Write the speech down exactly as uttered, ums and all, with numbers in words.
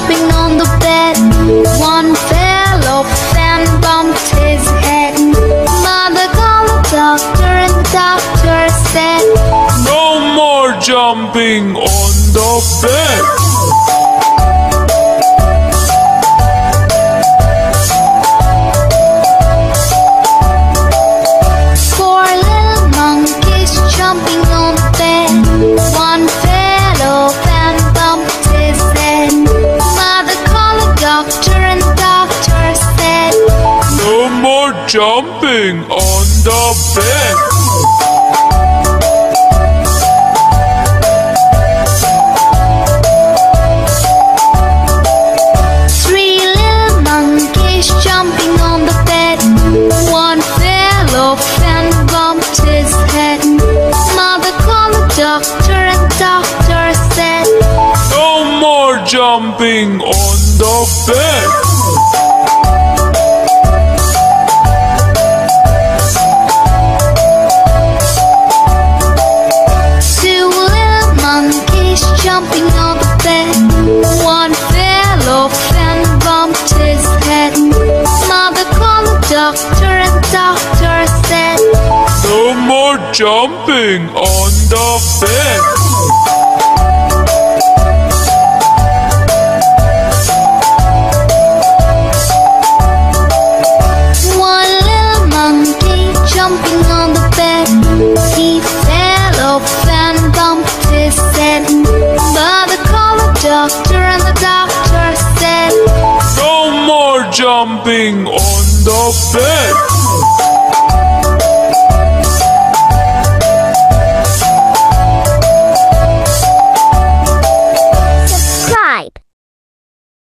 jumping on the bed. One fell off and bumped his head. Mother called the doctor and doctor said, no more jumping on the bed. Jumping on the bed. Three little monkeys jumping on the bed. One fell off and bumped his head. Mother called the doctor and doctor said, no more jumping on the bed. Jumping on the bed, one fell off and bumped his head. Mother called the doctor and doctor said, no more jumping on the bed. One little monkey jumping on the bed, he fell off and bumped his head. Doctor and the doctor said, no more jumping on the bed.